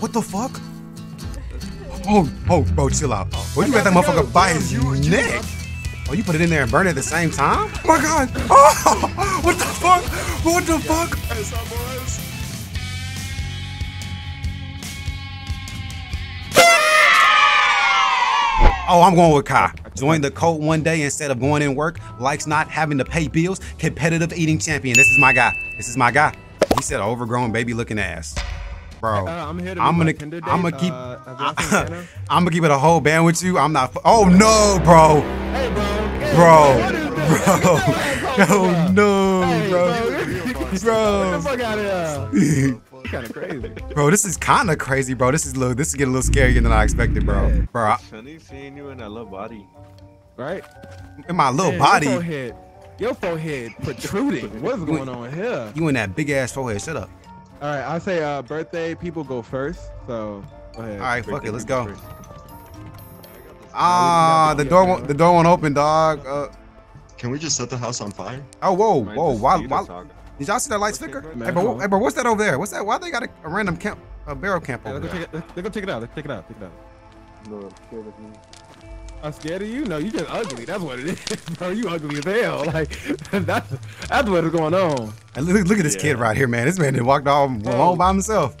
What the fuck? Oh, bro, chill out. Where you got that motherfucker by his neck? Oh, you put it in there and burn it at the same time? Oh my God! Oh, what the fuck? What the fuck? Oh, I'm going with Kai. Join the cult one day instead of going in work. Likes not having to pay bills. Competitive eating champion. This is my guy. This is my guy. He said overgrown baby looking ass. Bro, I'm gonna keep it a whole band with you. I'm not. Oh no, bro. Hey, bro. Oh no, bro. Bro, this is kind of crazy, bro. This is getting a little scarier than I expected, bro. Bro, it's funny seeing you in a little body, right? In my little body. Your forehead protruding. What's going on here? You in that big ass forehead? Shut up. All right, I say birthday people go first, so go ahead. All right, fuck it, let's go. Ah, the door won't open, dog. Can we just set the house on fire? Oh, whoa, why? Did y'all see that lights flicker? Hey, bro, what's that over there? What's that? Why they got a random camp, a barrel camp over there? They're gonna take it out. Let's take it out. Take it out. I'm scared of you? No, you just ugly. That's what it is, bro. You ugly as hell. Like that's what is going on. And look at this kid right here, man. This man didn't walk all alone by himself.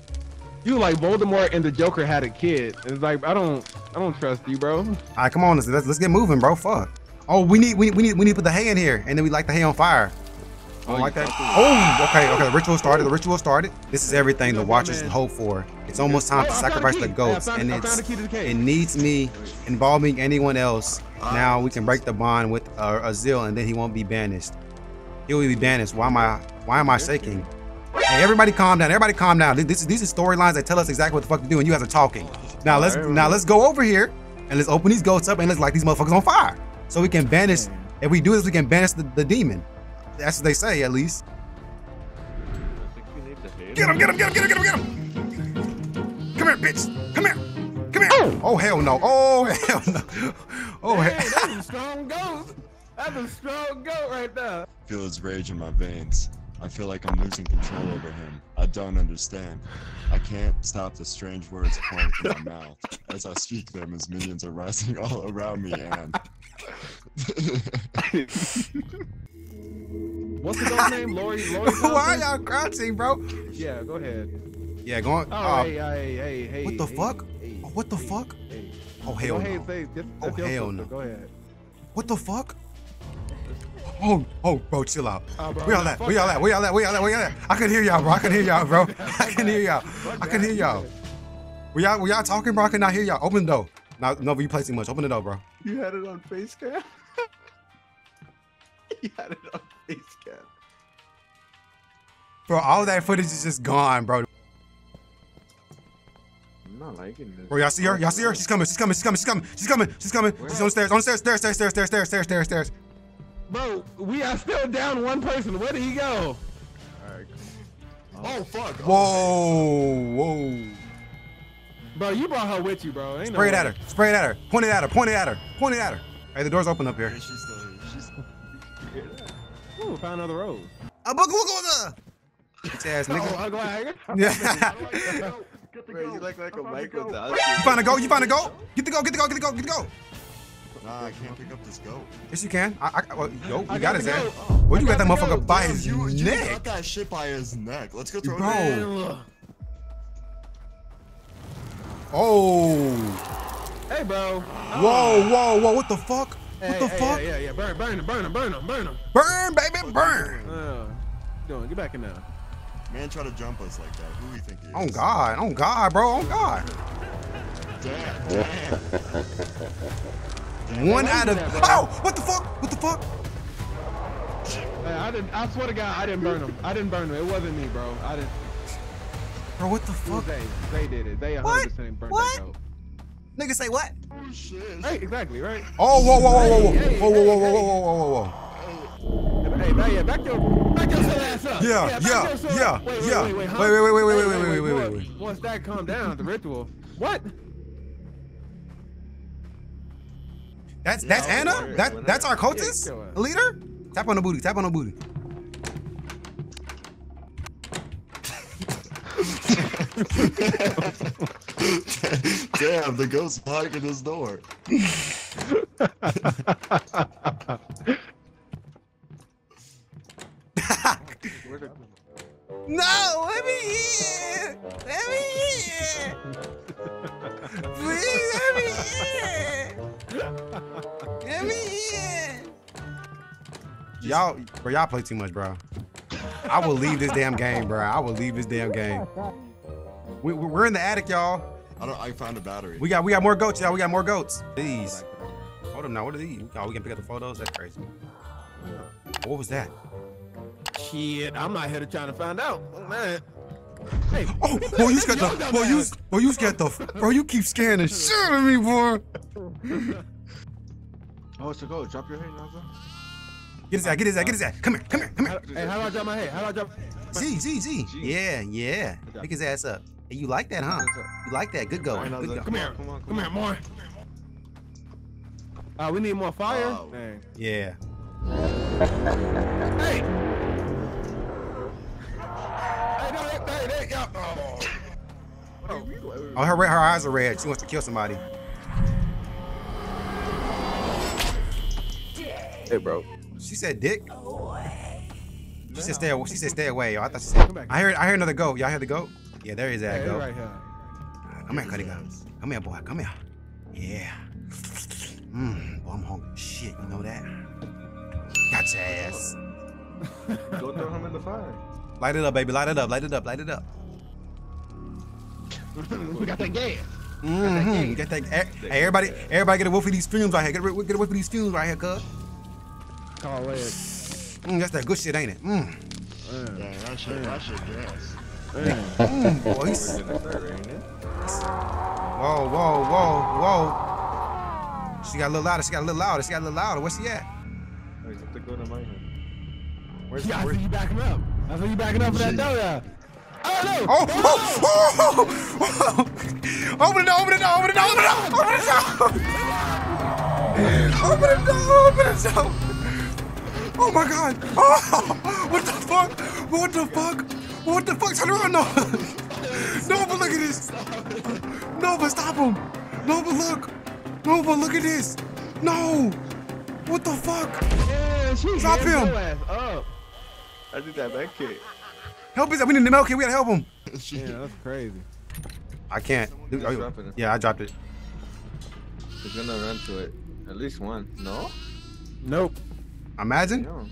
You like Voldemort and the Joker had a kid. It's like I don't trust you, bro. All right, come on, let's get moving, bro. Fuck. Oh, we need to put the hay in here, and then we light the hay on fire. Oh, like that. Oh, okay. The ritual started. This is everything the Watchers hope for. It's almost time to sacrifice the goats, and it needs me involving anyone else. Now we can break the bond with Azil, and then he won't be banished. He will be banished. Why am I shaking? Hey, everybody, calm down. Everybody, calm down. These are storylines that tell us exactly what the fuck to do, and you guys are talking. Now let's go over here and let's open these goats up and let's light these motherfuckers on fire, so we can banish. If we do this, we can banish the demon. That's what they say, at least. I think we need to hit him. Get him! Come here, bitch! Come here! Oh hell no! Oh hey, that's a strong ghost. That's a strong goat right there. I feel his rage in my veins. I feel like I'm losing control over him. I don't understand. I can't stop the strange words pouring from my mouth. As I speak them, his minions are rising all around me, and. What's the girl's name? Lori. Why are y'all crouching, bro? Yeah, go ahead. Yeah, go on. Oh, hey. What the fuck? What the fuck? Oh, hell no. Oh, hell no. Go ahead. What the fuck? Oh, bro, chill out. Where y'all at? I could hear y'all, bro. Were y'all talking, bro? I could not hear y'all. Open the door. No, Nova, you play too much. Open the door, bro. You had it on face cam? You had it on face cam. Bro, all that footage is just gone, bro. I'm not liking this. Bro, y'all see her? Y'all see her? She's coming. She's on the stairs. On the stairs. Bro, we are still down one person. Where did he go? All right. Oh fuck. Whoa. Bro, you brought her with you, bro. Ain't Spray it at her. Point it at her. Hey, the door's open up here. Yeah, she's still here. Ooh, found another road. A book on the bitch ass nigga. Yeah. You look like a Michael Dodson. You find a goat. Get the goat. Nah, I can't pick up this goat. Yes, you can. You got his ass. Well, you got that motherfucker by his neck. You got that shit by his neck. Let's go throw it. Oh. Hey, bro. Whoa. What the fuck? What the fuck? Yeah. Burn him. Burn, baby, burn. Don't get back in there. Man, try to jump us like that. Who do you think he is? Oh God, bro. Damn. One out of that, oh, what the fuck? I swear to God, I didn't burn him. It wasn't me, bro. I didn't. Bro, what the fuck? They did it. They 100% burned that goat. Nigga say what? Oh, shit. Hey, exactly, right? Oh, whoa. Hey, back your ass up. Yeah. Wait. Once that calm down, the ritual. What? That's Anna? That's our cultist? Yeah, leader? Tap on the booty. Damn, the ghost locked in his door. No, let me in! Let me in! Please, let me in! Let me in! Y'all play too much, bro. I will leave this damn game, bro. I will leave this damn game. We're in the attic, y'all. I found a battery. We got more goats, y'all. We got more goats. These. Hold on now. What are these? Oh, we can pick up the photos. That's crazy. What was that? Shit, I'm out here trying to find out. Oh, man. Hey. Oh, bro, you scared the. Bro, you scared the. Bro, you keep scaring the shit out of me, boy. Oh, it's a goat. Drop your head, Nova. Get his ass. Get his ass. Get his ass. Come here. Hey, how do I drop my head? How do I drop my head? Z. Yeah. Pick his ass up. Hey, you like that, huh? You like that? Good go. Come here, more. We need more fire. Oh. Yeah. Hey. Oh, her eyes are red. She wants to kill somebody. Hey, bro. She said, "Dick." She said, "Stay away." She said, "Stay away." Yo, I thought she said. I hear another goat. Y'all hear the goat? Yeah, there is that goat. Right here. Come here, Cuddy Guns. Come here, boy. Come here. Yeah. Boy, I'm hungry. Shit, you know that? Got your ass. Go throw him in the fire. Light it up, baby. Light it up. Light it up. Light it up. We got that gas. Get that. Hey, everybody, get a whiff of these fumes right here. Get a whiff of these fumes right here, cuz. Oh, that's that good shit, ain't it? Yeah, that shit gas. Boys. Whoa. She got a little louder. Where's she at? Where's you backing up? I saw you backing up for that door, yeah. Oh! Open the door! Oh my god! Oh! What the fuck? Turn around, no! Nova, look at this! Nova, stop him! Nova, look! Nova, look at this! No! What the fuck? Yeah, drop him! I did that back kick. Help us! We need the milk kid. We gotta help him. Yeah, that's crazy. I can't. Yeah, I dropped it. He's gonna run to it. At least one. No? Nope. Imagine. No.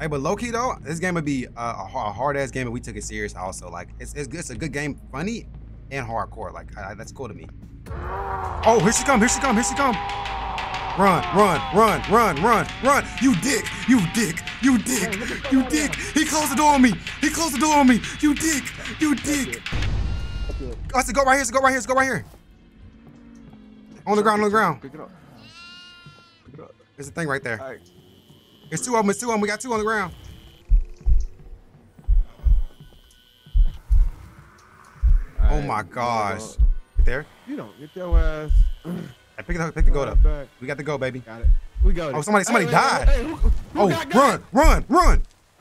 Hey, but low key though, this game would be a hard ass game if we took it serious. Also, like it's a good game, funny and hardcore. Like that's cool to me. Oh, here she come! Run! You dick! He closed the door on me! You dick! Oh, it's a goat right here! It's a goat right here! On the ground! Pick it up. There's a thing right there. Right. It's two of them. We got two on the ground. Right. Oh my gosh! Get there. You don't get your ass. Hey, pick the goat up. Back. We got the goat, baby. Got it. We got it. Oh, somebody died. Hey, who run!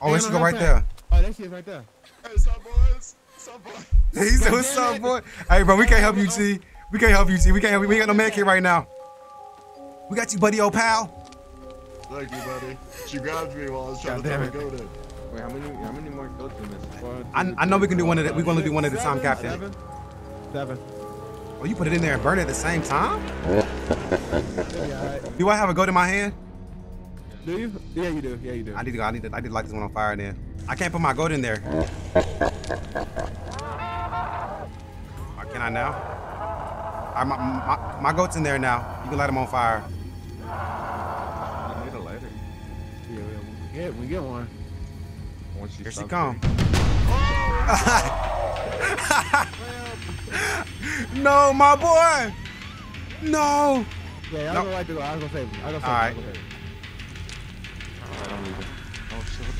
Oh, let's go right there. Oh, that shit's right there. Hey, what's up, boys? He said, what's up, boy? Hey, bro, we can't help you, G. We ain't got no man kid right now. We got you, buddy, old pal. Thank you, buddy. She grabbed me while I was trying to go there. Wait, how many more goats in this? I know we can do one at a time. We're gonna do one at a time, Captain. Seven. Oh, you put it in there and burn it at the same time? Do I have a goat in my hand? Do you? Yeah, you do. I need to light this one on fire then. I can't put my goat in there. Or can I now? My goat's in there now. You can light him on fire. I need a lighter. Yeah, we get one. Here she comes. No, my boy. No. Yeah, I'm going to go. I'm going to save him. All right. I'm leaving. Oh, shit.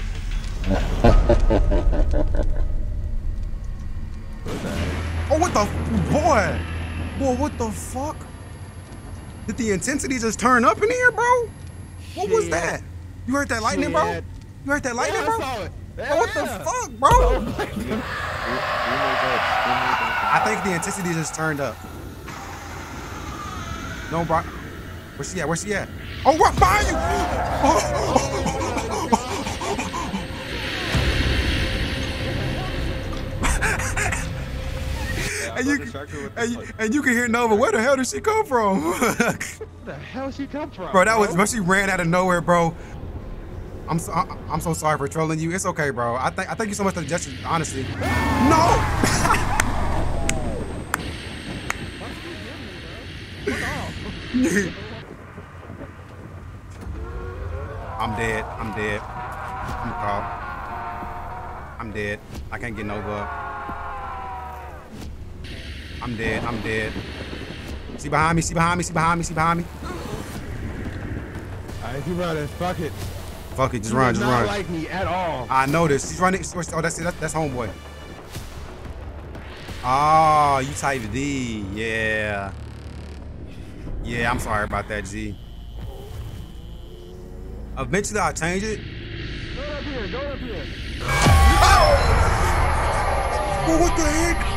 Oh, what the? Boy, what the fuck? Did the intensity just turn up in here, bro? What was that? You heard that lightning, bro? Yeah, I saw it. Yeah. Oh, what the fuck, bro? I think the intensity just turned up. No, bro. Where's he at? Where's he at? Oh, right behind you! Yeah, and you can hear Nova. Where the hell did she come from? Where the hell did she come from? Bro, that was, but she ran out of nowhere, bro. I'm so sorry for trolling you. It's okay, bro. I thank you so much for the gesture, honestly. No! I'm dead. I'm caught. I'm dead. I can't get Nova. I'm dead. See behind me. All right, keep running. Fuck it. Fuck it. Just run. Not like me at all. I noticed. She's running. Oh, that's it. That's homeboy. Oh, you type D. Yeah. Yeah, I'm sorry about that, G. Eventually, I'll change it. Go up here. Oh! Bro, what the heck?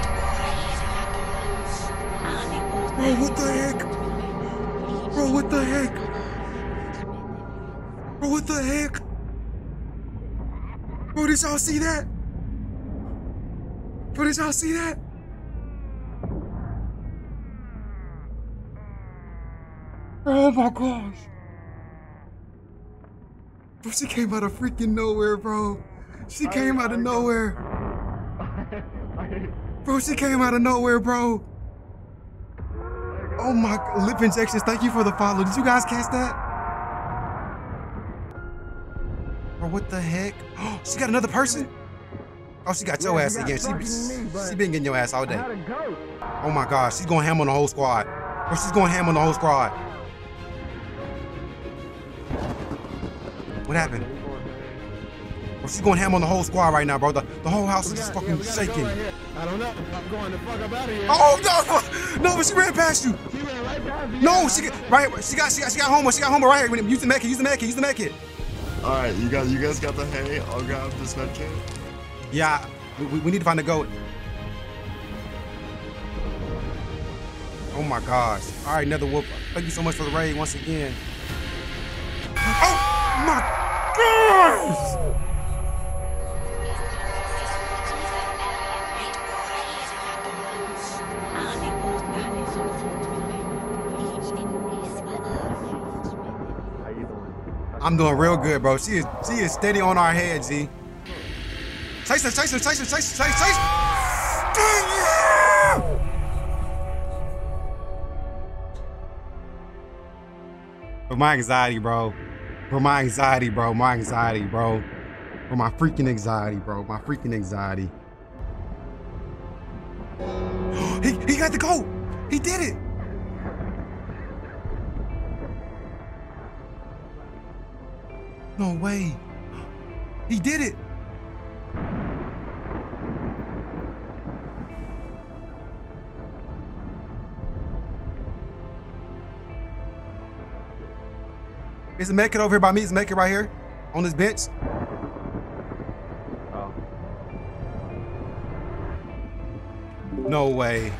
Bro, what the heck? Bro, did y'all see that? Oh my gosh. Bro, she came out of freaking nowhere, bro. She came out of nowhere, bro. Oh my, lip injections. Thank you for the follow. Did you guys catch that? Bro, what the heck? Oh, she got another person? Oh, she got your ass again. She been getting your ass all day. Oh my gosh, she's going ham on the whole squad. What happened? Well, she's going ham on the whole squad right now, bro. The whole house is fucking shaking. I don't know. I'm going the fuck up out of here. Oh, no. No, but she ran past you. She ran right past you. No, she got homo. Right here. Use the med kit. All right, you guys got the hay. I'll grab this med kit. Yeah, we need to find a goat. Oh my gosh. All right, another whoop. Thank you so much for the raid once again. Oh my gosh! I'm doing real good, bro. She is steady on our head, Z. Chase her. Dang you! But my freaking anxiety, bro. He got the goat. He did it. No way. He did it. Is it making over here by me? Is it making right here on this bench? Oh. No way.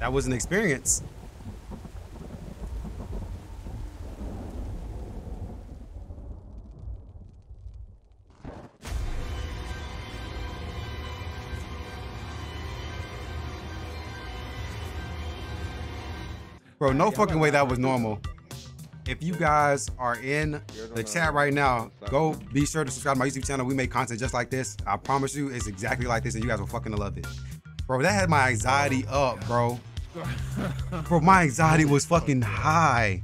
That was an experience. Bro, no fucking way that was normal. If you guys are in the chat right now, go be sure to subscribe to my YouTube channel. We make content just like this. I promise you, it's exactly like this, and you guys will fucking love it. Bro, that had my anxiety up, bro. Bro, my anxiety was fucking high.